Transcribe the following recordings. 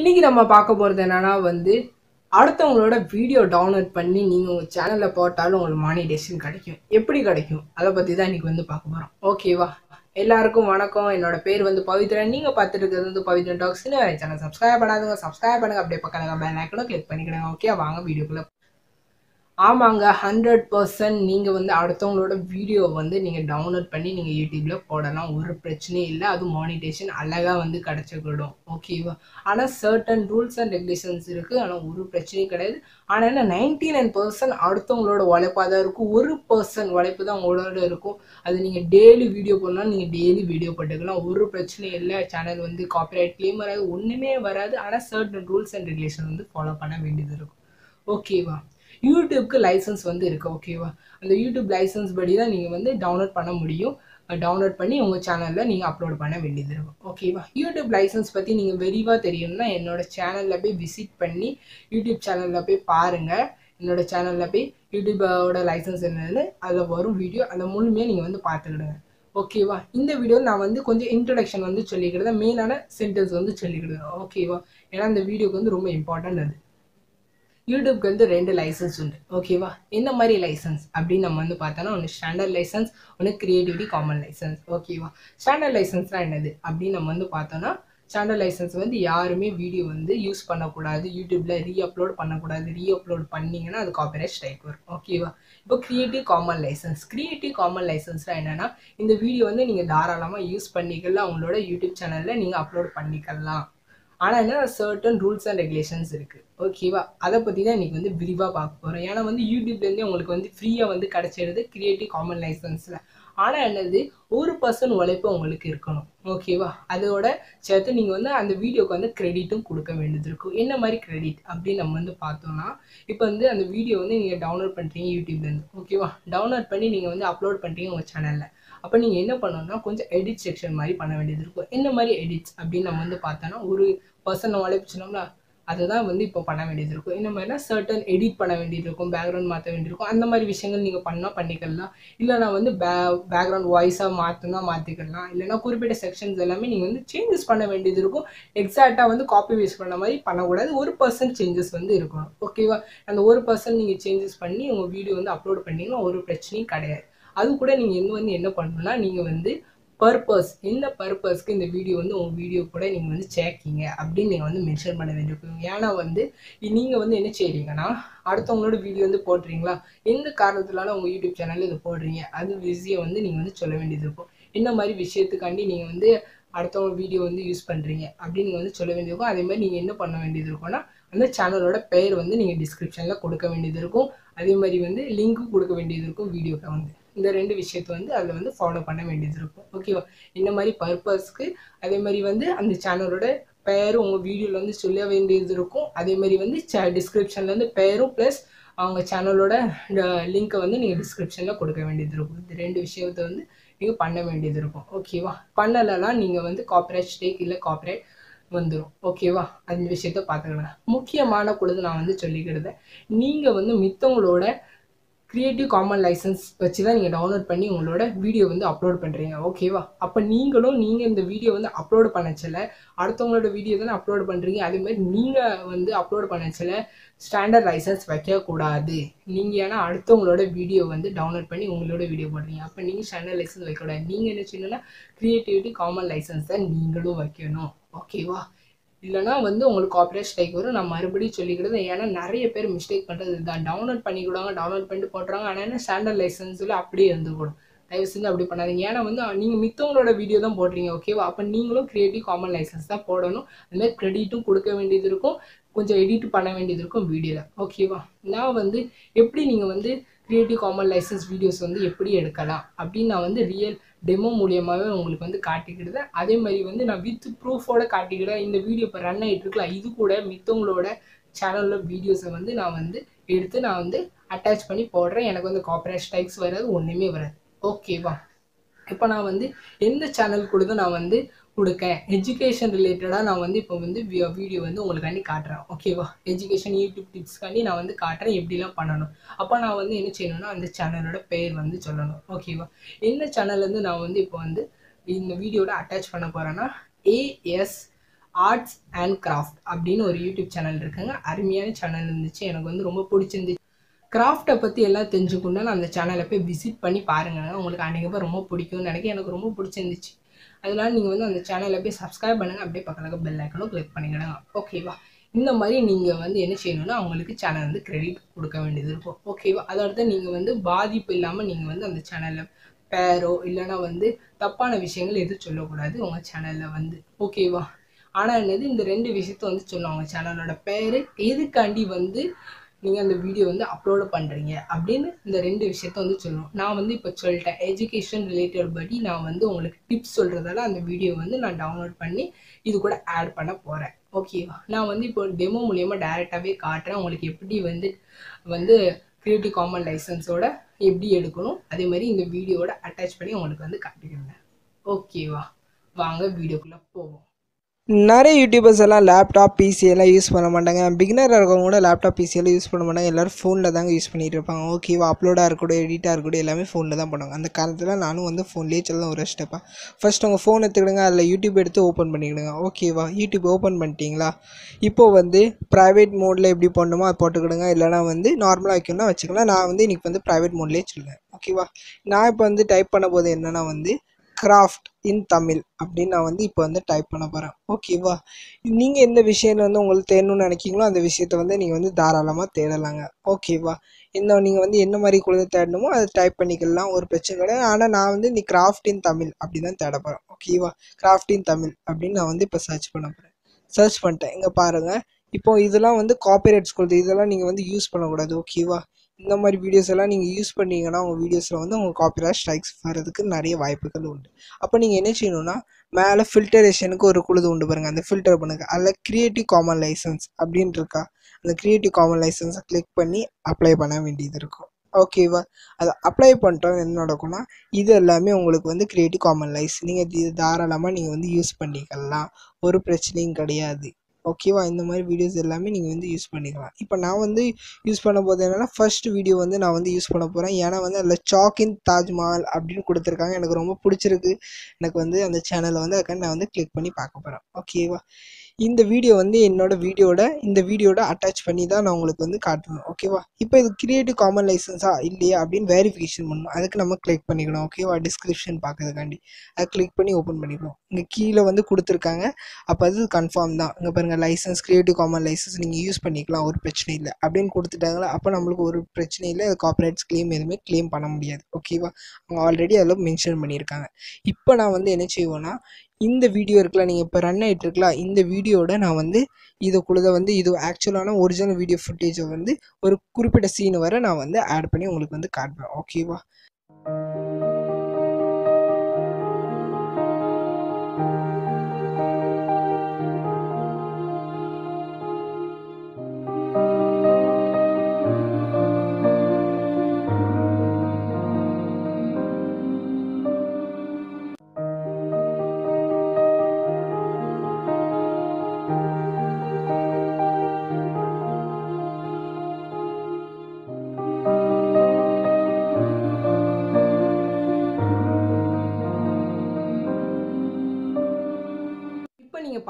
இன்னைக்கு நம்ம பார்க்க போறது என்னன்னா வந்து அடுத்தவங்களோட வீடியோ டவுன்லோட் பண்ணி நீங்க உங்க சேனல்ல போட்டாலும் உங்களுக்கு மானிடைசேஷன் கிடைக்கும். எப்படி கிடைக்கும் அதை பத்தி தான் இன்னைக்கு வந்து பார்க்க போறோம். ஓகேவா, எல்லாருக்கும் வணக்கம். என்னோட பேர் வந்து பவித்ரன். நீங்க பார்த்துட்டு இருக்கிறது வந்து பவித்ரன் டாக்ஸ். வேற சேனல் சப்ஸ்கிரைப் பண்ணாதவங்க சப்ஸ்கிரைப் பண்ணுங்க, அப்படியே பக்கத்துல பெல் ஐக்கனும் கிளிக் பண்ணிக்கிடுங்க. ஓகே, வாங்க வீடியோக்குள்ள. ஆமாங்க, 100% நீங்கள் வந்து அடுத்தவங்களோட வீடியோ வந்து நீங்கள் டவுன்லோட் பண்ணி நீங்கள் யூடியூப்பில் போடலாம், ஒரு பிரச்சனையும் இல்லை. அது மானிட்டேஷன் அழகாக வந்து கிடச்சிக்கிடும். ஓகேவா, ஆனால் சர்டன் ரூல்ஸ் அண்ட் ரெகுலேஷன்ஸ் இருக்குது, ஆனால் ஒரு பிரச்சனையும் கிடையாது. ஆனால் என்ன, 99% அடுத்தவங்களோட உழைப்பாக தான் இருக்கும். 1% உழைப்பு தான் உங்களோட இருக்கும். அது நீங்கள் டெய்லி வீடியோ போடலாம், நீங்கள் டெய்லி வீடியோ போட்டுக்கலாம், ஒரு பிரச்சனையும் இல்லை. சேனல் வந்து காப்பிரைட் கிளைம் வராது, ஒன்றுமே வராது. ஆனால் சர்டன் ரூல்ஸ் அண்ட் ரெகுலேஷன் வந்து ஃபாலோ பண்ண வேண்டியது இருக்கும். ஓகேவா, யூடியூப்க்கு லைசன்ஸ் வந்து இருக்குது. ஓகேவா, அந்த யூடியூப் லைசன்ஸ் படி தான் நீங்கள் வந்து டவுன்லோட் பண்ண முடியும். டவுன்லோட் பண்ணி உங்கள் சேனலில் நீங்கள் அப்லோட் பண்ண வேண்டியது இருக்கும். ஓகேவா, யூடியூப் லைசன்ஸ் பற்றி நீங்கள் விரிவாக தெரியும்னா என்னோடய சேனலில் போய் விசிட் பண்ணி யூடியூப் சேனலில் போய் பாருங்கள். என்னோடய சேனலில் போய் யூடியூபோட லைசன்ஸ் என்னன்னு அதில் வரும் வீடியோ, அதை முழுமையாக நீங்கள் வந்து பார்த்துக்கிடுங்க. ஓகேவா, இந்த வீடியோவில் நான் வந்து கொஞ்சம் இன்ட்ரடக்ஷன் வந்து சொல்லிக்கிடுறேன், மெயினான சென்டென்ஸ் வந்து சொல்லிக்கிடுறேன். ஓகேவா, ஏன்னா இந்த வீடியோக்கு வந்து ரொம்ப இம்பார்ட்டன்ட். அது யூடியூப்க்கு வந்து 2 லைசன்ஸ் உண்டு. ஓகேவா, என்ன மாதிரி லைசன்ஸ் அப்படின்னு நம்ம வந்து பார்த்தோன்னா, ஒன்று ஸ்டாண்டர்ட் லைசன்ஸ், ஒன்று கிரியேட்டிவிட்டி காமன் லைசன்ஸ். ஓகேவா, ஸ்டாண்டர்ட் லைசன்ஸ்னால் என்னது அப்படின்னு நம்ம வந்து பார்த்தோன்னா, ஸ்டாண்டர்ட் லைசன்ஸ் வந்து யாருமே வீடியோ வந்து யூஸ் பண்ணக்கூடாது, யூடியூப்பில் ரீஅப்லோட் பண்ணக்கூடாது. ரீஅப்லோட் பண்ணிங்கன்னா அது காப்பிரைட் ஸ்ட்ரைக் வரும். ஓகேவா, இப்போ creative common licence. Creative common லைசன்ஸ்னால் என்னென்னா, இந்த வீடியோ வந்து நீங்கள் தாராளமாக யூஸ் பண்ணிக்கலாம், அவங்களோட யூடியூப் சேனலில் நீங்கள் அப்லோட் பண்ணிக்கலாம். ஆனால் என்ன, சர்டன் ரூல்ஸ் அண்ட் ரெகுலேஷன்ஸ் இருக்குது. ஓகேவா, அதை பற்றி தான் இன்றைக்கி வந்து விரிவாக பார்க்க போகிறோம். ஏன்னா வந்து யூடியூப்லேருந்தே உங்களுக்கு வந்து ஃப்ரீயாக வந்து கிடச்சிடுது கிரியேட்டிவ் காமன் லைசன்ஸில். ஆனால் என்னது, 1% உழைப்பு உங்களுக்கு இருக்கணும். ஓகேவா, அதோட சேர்த்து நீங்கள் வந்து அந்த வீடியோக்கு வந்து கிரெடிட்டும் கொடுக்க வேண்டியது இருக்கும். என்ன மாதிரி கிரெடிட் அப்படின்னு நம்ம வந்து பார்த்தோம்னா, இப்போ வந்து அந்த வீடியோ வந்து நீங்கள் டவுன்லோட் பண்ணுறீங்க யூடியூப்லேருந்து. ஓகேவா, டவுன்லோட் பண்ணி நீங்கள் வந்து அப்லோட் பண்ணுறீங்க உங்கள் சேனலில். அப்போ நீங்கள் என்ன பண்ணணும்னா கொஞ்சம் எடிட் செக்ஷன் மாதிரி பண்ண வேண்டியது இருக்கும். என்ன மாதிரி எடிட்ஸ் அப்படின்னு நம்ம வந்து பார்த்தோன்னா, 1% உழைப்பு சொன்னோம்னா அதுதான் வந்து இப்போ பண்ண வேண்டியது இருக்கும். என்ன மாதிரினா, சர்டன் எடிட் பண்ண வேண்டியது இருக்கும், பேக்ரவுண்ட் மாற்ற வேண்டியிருக்கும். அந்த மாதிரி விஷயங்கள் நீங்கள் பண்ணால் பண்ணிக்கலாம். இல்லைனா வந்து பேக்ரவுண்ட் வாய்ஸாக மாற்றினா மாற்றிக்கலாம். இல்லைனா குறிப்பிட்ட செக்ஷன்ஸ் எல்லாமே நீங்கள் வந்து சேஞ்சஸ் பண்ண வேண்டியது இருக்கும். எக்ஸாக்டாக வந்து காப்பி பேஸ்ட் பண்ண மாதிரி பண்ணக்கூடாது, 1% சேஞ்சஸ் வந்து இருக்கணும். ஓகேவா, அந்த 1% நீங்கள் சேஞ்சஸ் பண்ணி உங்கள் வீடியோ வந்து அப்லோட் பண்ணிங்கன்னா ஒரு பிரச்சனையும் கிடையாது. அது கூட நீங்கள் இன்னும் வந்து என்ன பண்ணணும்னா, நீங்கள் வந்து பர்பஸ், இந்த பர்பஸ்க்கு இந்த வீடியோ வந்து உங்கள் வீடியோ கூட நீங்கள் வந்து சேர்க்கிங்க அப்படின்னு நீங்கள் வந்து மென்ஷன் பண்ண வேண்டியிருக்கீங்க. ஏன்னா வந்து நீங்கள் வந்து என்ன செய்கிறீங்கன்னா, அடுத்தவங்களோட வீடியோ வந்து போடுறீங்களா, எந்த காரணத்தினால உங்கள் யூடியூப் சேனலில் இது போடுறீங்க, அது விஷயம் வந்து நீங்கள் வந்து சொல்ல வேண்டியது இருக்கும். என்ன மாதிரி விஷயத்துக்காண்டி நீங்கள் வந்து அடுத்தவங்க வீடியோ வந்து யூஸ் பண்ணுறீங்க அப்படின்னு நீங்கள் வந்து சொல்ல வேண்டியிருக்கும். அதேமாதிரி நீங்கள் என்ன பண்ண வேண்டியது இருக்கும்னா, அந்த சேனலோட பெயர் வந்து நீங்கள் டிஸ்கிரிப்ஷனில் கொடுக்க வேண்டியது இருக்கும். அதே மாதிரி வந்து லிங்க்கும் கொடுக்க வேண்டியது இருக்கும் வீடியோக்கு வந்து. இந்த 2 விஷயத்தை வந்து அதில் வந்து ஃபாலோ பண்ண வேண்டியது இருக்கும். ஓகேவா, இந்த மாதிரி பர்பஸ்க்கு அதே மாதிரி வந்து அந்த சேனலோட பெயரும் உங்கள் வீடியோவில் வந்து சொல்ல வேண்டியது இருக்கும். அதே மாதிரி வந்து டிஸ்கிரிப்ஷன்லேருந்து பெயரும் ப்ளஸ் அவங்க சேனலோட லிங்க்கை வந்து நீங்கள் டிஸ்கிரிப்ஷனில் கொடுக்க வேண்டியது இருக்கும். இந்த 2 விஷயத்தை வந்து நீங்கள் பண்ண வேண்டியது இருக்கும். ஓகேவா, பண்ணலாம் நீங்கள் வந்து காப்பிரைட் ஸ்ட்ரைக் இல்லை காப்பிரைட் வந்துடும். ஓகேவா, அந்த விஷயத்த பார்த்துக்கலாம். முக்கியமான கூட நான் வந்து சொல்லிக்கிறத, நீங்கள் வந்து மித்தவங்களோட கிரியேட்டிவ் காமன் லைசன்ஸ் வச்சு தான் நீங்கள் டவுன்லோட் பண்ணி உங்களோட வீடியோ வந்து அப்லோட் பண்ணுறீங்க. ஓகேவா, அப்போ நீங்கள் இந்த வீடியோ வந்து அப்லோட் பண்ணச்சல அடுத்தவங்களோட வீடியோ தானே அப்லோட் பண்ணுறீங்க. அதேமாதிரி நீங்கள் வந்து அப்லோட் பண்ணச்சல ஸ்டாண்டர்ட் லைசன்ஸ் வைக்கக்கூடாது. நீங்கள் ஏன்னா அடுத்தவங்களோட வீடியோ வந்து டவுன்லோட் பண்ணி உங்களோட வீடியோ போடுறீங்க, அப்போ நீங்கள் ஸ்டாண்டர்ட் லைசன்ஸ் வைக்கக்கூடாது. நீங்கள் என்ன சொன்னீங்கன்னா, கிரியேட்டிவிட்டி காமன் லைசன்ஸ் தான் நீங்களும் வைக்கணும். ஓகேவா, இல்லைனா வந்து உங்களுக்கு காப்பிரைட் ஸ்ட்ரைக் வரும். நான் மறுபடியும் சொல்லிக்கிறது, ஏன்னா நிறைய பேர் மிஸ்டேக் பண்ணுறது தான். டவுன்லோட் பண்ணிக்கூடாங்க, டவுன்லோட் பண்ணிட்டு போட்டுறாங்க. ஆனால் என்ன, ஸ்டாண்டர்ட் லைசன்ஸில் அப்படியே இருந்துக்கூடும். தயவு செஞ்சு அப்படி பண்ணாதீங்க. ஏன்னா வந்து நீங்கள் மித்தவங்களோட வீடியோ தான் போடுறீங்க. ஓகேவா, அப்போ நீங்களும் கிரியேட்டிவ் காமன் லைசன்ஸ் தான் போடணும். அதுமாதிரி கிரெடிட்டும் கொடுக்க வேண்டியது இருக்கும், கொஞ்சம் எடிட் பண்ண வேண்டியது இருக்கும் வீடியோவில். ஓகேவா, நான் வந்து எப்படி நீங்கள் வந்து கிரியேட்டிவ் காமன் லைசன்ஸ் வீடியோஸ் வந்து எப்படி எடுக்கலாம் அப்படின்னு நான் வந்து ரியல் டெமோ மூலியமாகவே உங்களுக்கு வந்து காட்டிக்கிடுதேன். அதே மாதிரி வந்து நான் வித் ப்ரூஃபோட காட்டிக்கிறேன். இந்த வீடியோ இப்போ ரன் ஆகிட்டு இருக்கலாம், இது கூட மித்தவங்களோட சேனலில் வீடியோஸை வந்து நான் வந்து எடுத்து நான் வந்து அட்டாச் பண்ணி போடுறேன். எனக்கு வந்து காப்பிரைட் ஸ்ட்ரைக்ஸ் வராது, ஒன்றுமே வராது. ஓகேவா, இப்போ நான் வந்து எந்த சேனல் கூட நான் வந்து கொடுக்கேன், எஜுகேஷன் ரிலேட்டடாக நான் வந்து இப்போ வந்து வீடியோ வந்து உங்களுக்காண்டி காட்டுறேன். ஓகேவா, எஜுகேஷன் யூடியூப் டிப்ஸ்க்காண்டி நான் வந்து காட்டுறேன் எப்படிலாம் பண்ணணும். அப்போ நான் வந்து என்ன செய்யணும்னா, அந்த சேனலோட பேர் வந்து சொல்லணும். ஓகேவா, எந்த சேனல்லேருந்து நான் வந்து இப்போ வந்து இந்த வீடியோட அட்டாச் பண்ண போகிறேன்னா, ஏஎஸ் ஆர்ட்ஸ் அண்ட் கிராஃப்ட் அப்படின்னு ஒரு யூடியூப் சேனல் இருக்குங்க. அருமையான சேனல் இருந்துச்சு, எனக்கு வந்து ரொம்ப பிடிச்சிருந்துச்சு. கிராஃப்ட்டை பற்றி எல்லாம் தெரிஞ்சுக்கணுன்னா அந்த சேனலை போய் விசிட் பண்ணி பாருங்கள், உங்களுக்கு அன்றைக்கப்போ ரொம்ப பிடிக்கும்னு நினைக்க எனக்கு ரொம்ப பிடிச்சிருந்துச்சு. அதனால் நீங்கள் வந்து அந்த சேனலை போய் சப்ஸ்கிரைப் பண்ணுங்கள், அப்படியே பக்கத்தில் பெல் ஐக்கனும் கிளிக் பண்ணிக்கிடுங்க. ஓகேவா? இந்த மாதிரி நீங்கள் வந்து என்ன செய்யணும்னா அவங்களுக்கு சேனல் வந்து கிரெடிட் கொடுக்க வேண்டியது இருக்கும். ஓகேவா? அதோடு நீங்கள் வந்து பாதிப்பு இல்லாமல் நீங்கள் வந்து அந்த சேனலில் பேரோ இல்லைனா வந்து தப்பான விஷயங்கள் எதுவும் சொல்லக்கூடாது உங்கள் சேனலில் வந்து. ஓகேவா? ஆனால் என்னது இந்த ரெண்டு விஷயத்த வந்து சொல்லணும். அவங்க சேனலோட பேர் எதுக்காண்டி வந்து நீங்கள் அந்த வீடியோ வந்து அப்லோடு பண்ணுறீங்க அப்படின்னு இந்த ரெண்டு விஷயத்த வந்து சொல்லணும். நான் வந்து இப்போ சொல்லிட்டேன், எஜுகேஷன் ரிலேட்டட் படி நான் வந்து உங்களுக்கு டிப்ஸ் சொல்கிறதால அந்த வீடியோ வந்து நான் டவுன்லோட் பண்ணி இது கூட ஆட் பண்ண போகிறேன். ஓகேவா? நான் வந்து இப்போ டெமோ மூலியமாக டைரெக்டாகவே காட்டுறேன் உங்களுக்கு எப்படி வந்து கிரியேட்டிவ் காமன் லைசன்ஸோட எப்படி எடுக்கணும், அதே மாதிரி இந்த வீடியோவோட அட்டாச் பண்ணி உங்களுக்கு வந்து காட்டிக்கிறேன். ஓகேவா? வாங்க வீடியோக்குள்ளே போவோம். நிறைய யூடியூபர்ஸ் எல்லாம் லேப்டாப் பிசி எல்லாம் யூஸ் பண்ண மாட்டாங்க. பிகினராக இருக்கவங்க கூட லேப்டாப் பிசியெல்லாம் யூஸ் பண்ண மாட்டாங்க, எல்லோரும் ஃபோனில் தாங்க யூஸ் பண்ணிகிட்டு இருப்பாங்க. ஓகேவா? அப்லோடாக இருக்கக்கூடும், எடிட்டாக இருக்கக்கூடும், எல்லாமே ஃபோனில் தான் பண்ணுவாங்க. அந்த காலத்தில் நானும் வந்து ஃபோன்லேயே சொல்லலாம் ஒரு ஸ்டெப்பாக. ஃபஸ்ட் உங்கள் ஃபோன் எடுத்துக்கிடுங்க, அதில் யூடியூப் எடுத்து ஓப்பன் பண்ணிக்கிடுங்க. ஓகேவா? யூடியூப் ஓப்பன் பண்ணிட்டீங்களா? இப்போது வந்து ப்ரைவேட் மோடில் எப்படி பண்ணணுமோ அது போட்டுக்கிடுங்க, இல்லைனா வந்து நார்மலாக வைக்கணும்னா வச்சுக்கலாம். நான் வந்து இன்றைக்கி வந்து ப்ரைவேட் மோட்லேயே சொல்லுவேன். ஓகேவா? நான் இப்போ வந்து டைப் பண்ண போது என்னென்னா வந்து கிராஃப்ட் இன் தமிழ் அப்படின்னு நான் வந்து இப்போ வந்து டைப் பண்ண போகிறேன். ஓகேவா? நீங்கள் எந்த விஷயம் வந்து உங்களுக்கு தேடணும்னு நினைக்கிங்களோ அந்த விஷயத்த வந்து நீங்கள் வந்து தாராளமாக தேடலாங்க. ஓகேவா? என்ன நீங்கள் வந்து என்ன மாதிரி குழந்தை தேடணுமோ அதை டைப் பண்ணிக்கலாம், ஒரு பிரச்சனை கிடையாது. ஆனால் நான் வந்து நீ கிராஃப்ட் இன் தமிழ் அப்படி தான் தேட போகிறேன். ஓகேவா? கிராஃப்ட் இன் தமிழ் அப்படின்னு நான் வந்து இப்போ சர்ச் பண்ண போகிறேன். சர்ச் பண்ணிட்டேன். இங்கே பாருங்கள், இப்போது இதெல்லாம் வந்து காப்பிரைட்ஸ் கொடுத்து இதெல்லாம் நீங்கள் வந்து யூஸ் பண்ணக்கூடாது. ஓகேவா? இந்த மாதிரி வீடியோஸ் எல்லாம் நீங்கள் யூஸ் பண்ணிங்கன்னா உங்கள் வீடியோஸில் வந்து உங்கள் காப்பிரைட் ஸ்ட்ரைக்ஸ் வரதுக்கு நிறைய வாய்ப்புகள் உண்டு. அப்போ நீங்கள் என்ன செய்யணும்னா மேலே ஃபில்டரேஷனுக்கு ஒரு குழுது உண்டு பாருங்கள், அந்த ஃபில்டர் பண்ணுங்கள். அதில் கிரியேட்டிவ் காமன் லைசன்ஸ் அப்படின்னு இருக்கா, அந்த கிரியேட்டிவ் காமன் லைசன்ஸை கிளிக் பண்ணி அப்ளை பண்ண வேண்டியது இருக்கும். ஓகேவா? அதை அப்ளை பண்ணுறோம் என்ன நடக்கும்னா இது எல்லாமே உங்களுக்கு வந்து கிரியேட்டிவ் காமன் லைசன்ஸ் நீங்கள் இது தாராளமாக நீங்கள் வந்து யூஸ் பண்ணிக்கலாம், ஒரு பிரச்சனையும் கிடையாது. ஓகேவா? இந்த மாதிரி வீடியோஸ் எல்லாமே நீங்கள் வந்து யூஸ் பண்ணிக்கலாம். இப்போ நான் வந்து யூஸ் பண்ண போது என்னென்னா ஃபஸ்ட்டு வீடியோ வந்து நான் வந்து யூஸ் பண்ண போகிறேன். ஏன்னா வந்து அதில் சாக் இன் தாஜ்மஹால் அப்படின்னு கொடுத்துருக்காங்க, எனக்கு ரொம்ப பிடிச்சிருக்கு. எனக்கு வந்து அந்த சேனலை வந்து அதுக்காக நான் வந்து கிளிக் பண்ணி பார்க்க போகிறேன். ஓகேவா? இந்த வீடியோ வந்து என்னோடய வீடியோட இந்த வீடியோட அட்டாச் பண்ணி தான் நான் உங்களுக்கு வந்து காட்டுவேன். ஓகேவா? இப்போ இது கிரியேட்டிவ் காமன் லைசன்ஸா இல்லையா அப்படின்னு வெரிஃபிகேஷன் பண்ணணும். அதுக்கு நம்ம கிளிக் பண்ணிக்கணும். ஓகேவா? டிஸ்கிரிப்ஷன் பார்க்கறதுக்காண்டி அதை கிளிக் பண்ணி ஓப்பன் பண்ணிக்கணும். இங்கே கீழே வந்து கொடுத்துருக்காங்க, அப்போ அது கன்ஃபார்ம் தான். இங்கே பாருங்கள், லைசன்ஸ் கிரியேட்டிவ் காமன் லைசன்ஸ் நீங்கள் யூஸ் பண்ணிக்கலாம், ஒரு பிரச்சனை இல்லை அப்படின்னு கொடுத்துட்டாங்களா. அப்போ நம்மளுக்கு ஒரு பிரச்சனை இல்லை, அது காப்பிரைட்ஸ் கிளைம் எதுவுமே கிளைம் பண்ண முடியாது. ஓகேவா? அவங்க ஆல்ரெடி அதில் மென்ஷன் பண்ணியிருக்காங்க. இப்போ நான் வந்து என்ன செய்வோன்னா இந்த வீடியோ இருக்கலாம், நீங்கள் இப்போ ரன் ஆகிட்டு இருக்கலாம், இந்த வீடியோட நான் வந்து இதுக்குள்ளதை வந்து இது ஆக்சுவலான ஒரிஜினல் வீடியோ ஃபுட்டேஜை வந்து ஒரு குறிப்பிட்ட சீன் வரை நான் வந்து ஆட் பண்ணி உங்களுக்கு வந்து காட்டுவேன். ஓகேவா?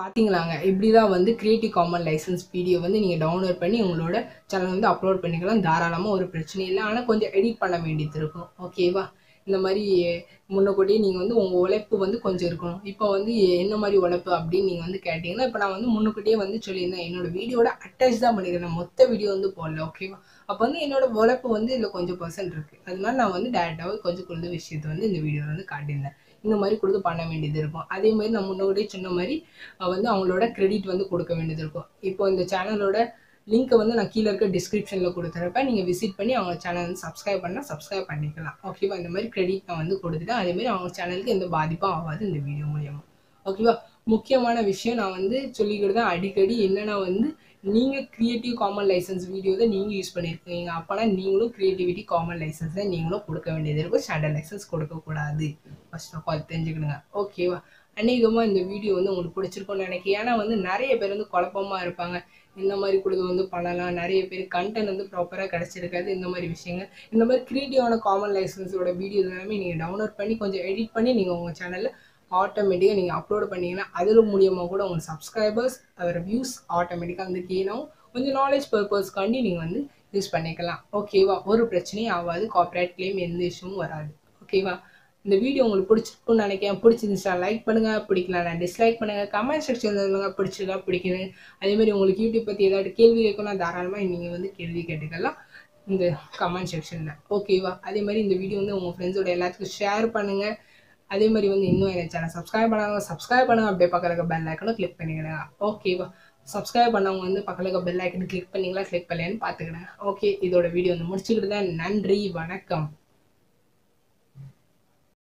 பார்த்தீங்களாங்க, இப்படி தான் வந்து கிரியேட்டிவ் காமன் லைசன்ஸ் வீடியோ வந்து நீங்கள் டவுன்லோட் பண்ணி உங்களோட சேனல் வந்து அப்லோட் பண்ணிக்கலாம், தாராளமாக, ஒரு பிரச்சனை இல்லை. ஆனால் கொஞ்சம் எடிட் பண்ண வேண்டியது இருக்கும். ஓகேவா? இந்த மாதிரி முன்னக்கூட்டியே நீங்கள் வந்து உங்கள் உழைப்பு வந்து கொஞ்சம் இருக்கணும். இப்போ வந்து என்ன மாதிரி உழைப்பு அப்படின்னு நீங்கள் வந்து கேட்டிங்கன்னா, இப்போ நான் வந்து முன்னக்கூட்டியே வந்து சொல்லியிருந்தேன், என்னோடய வீடியோட அட்டாச் தான் பண்ணிக்கிறேன், மொத்த வீடியோ வந்து போடல. ஓகேவா? அப்போ வந்து என்னோடய உழைப்பு வந்து இதில் கொஞ்சம் பர்சன்ட் இருக்குது. அதனால நான் வந்து டேரெக்டாகவே கொஞ்சம் குழந்த விஷயத்தை வந்து இந்த வீடியோவில் வந்து காட்டியிருந்தேன். இந்த மாதிரி கொடுத்து பண்ண வேண்டியது இருக்கும். அதே மாதிரி நான் முன்னோடியே சொன்ன மாதிரி வந்து அவங்களோட கிரெடிட் வந்து கொடுக்க வேண்டியது இருக்கும். இப்போ இந்த சேனலோட லிங்க்கை வந்து நான் கீழே இருக்க டிஸ்கிரிப்ஷனில் கொடுத்துறப்ப நீங்கள் விசிட் பண்ணி அவங்க சேனல் வந்து சப்ஸ்கிரைப் பண்ணால் சப்ஸ்கிரைப் பண்ணிக்கலாம். ஓகேவா? இந்த மாதிரி கிரெடிட் நான் வந்து கொடுத்துட்டேன். அதேமாதிரி அவங்க சேனலுக்கு எந்த பாதிப்பும் ஆகாது இந்த வீடியோ மூலமா. ஓகேவா? முக்கியமான விஷயம் நான் வந்து சொல்லிக்கிட்டு தான் அடிக்கடி என்னென்னா வந்து நீங்கள் கிரியேட்டிவ் காமன் லைசன்ஸ் வீடியோ தான் நீங்கள் யூஸ் பண்ணியிருக்கீங்க, அப்போனா நீங்களும் கிரியேட்டிவிட்டி காமன் லைசன்ஸ் தான் நீங்களும் கொடுக்க வேண்டியது இருக்கும். ஸ்டாண்டர்ட் லைசன்ஸ் கொடுக்கக்கூடாது. ஃபர்ஸ்ட் ஆஃப் ஆல் தெரிஞ்சுக்கிடுங்க. ஓகேவா? அநேகமாக இந்த வீடியோ வந்து உங்களுக்கு பிடிச்சிருக்கும்னு நினைக்கிறேன். ஏன்னா வந்து நிறைய பேர் வந்து குழப்பமாக இருப்பாங்க, இந்த மாதிரி கொடுத்து வந்து பண்ணலாம், நிறைய பேர் கண்டென்ட் வந்து ப்ராப்பராக கிடச்சிருக்காது. இந்த மாதிரி விஷயங்கள், இந்த மாதிரி கிரியேட்டிவான காமன் லைசன்ஸோட வீடியோஸ் எல்லாமே நீங்கள் டவுன்லோட் பண்ணி கொஞ்சம் எடிட் பண்ணி நீங்கள் உங்கள் சேனலில் ஆட்டோமேட்டிக்காக நீங்கள் அப்லோட் பண்ணிங்கன்னா அதில் மூலியமாக கூட உங்கள் சப்ஸ்கிரைபர்ஸ் அதோட வியூஸ் ஆட்டோமேட்டிக்காக வந்து கீழாகும். கொஞ்சம் நாலேஜ் பர்பஸ்க்காண்டி நீங்கள் வந்து யூஸ் பண்ணிக்கலாம். ஓகேவா, ஒரு பிரச்சனையும் ஆகாது, காப்பிரைட் கிளைம் எந்த இஷ்யூவும் வராது. ஓகேவா, இந்த வீடியோ உங்களுக்கு பிடிச்சிருக்குன்னு நினைக்கிறேன். பிடிச்சிருந்துச்சா லைக் பண்ணுங்கள், பிடிக்கலன்னா டிஸ்லைக் பண்ணுங்கள், கமெண்ட் செக்ஷன் சொல்லுங்கள் பிடிச்சிருக்கா பிடிக்கணும். அதேமாதிரி உங்களுக்கு யூடியூப் பற்றி ஏதாவது கேள்வி கேட்கணும்னா தாராளமாக நீங்கள் வந்து கேள்வி கேட்டுக்கலாம் இந்த கமெண்ட் செக்ஷனில். ஓகேவா, அதேமாதிரி இந்த வீடியோ வந்து உங்கள் ஃப்ரெண்ட்ஸோட எல்லாத்துக்கும் ஷேர் பண்ணுங்கள். அதே மாதிரி வந்து இன்னும் என்ன சேனல் சப்ஸ்கிரைப் பண்ணாங்க, சப்ஸ்கிரைப் பண்ணுங்க, அப்படியே பக்கத்துக்கு பெல் ஐக்கனும் கிளிக் பண்ணிக்கிடுங்க. ஓகேவா, சப்ஸ்கிரைப் பண்ணவங்க வந்து பக்கத்துக்கு பெல் ஐக்கனு கிளிக் பண்ணிங்களா கிளிக் பண்ணலன்னு பார்த்துக்கிடுங்க. ஓகே, இதோட வீடியோ வந்து முடிச்சுக்கிட்டு தான். நன்றி, வணக்கம்.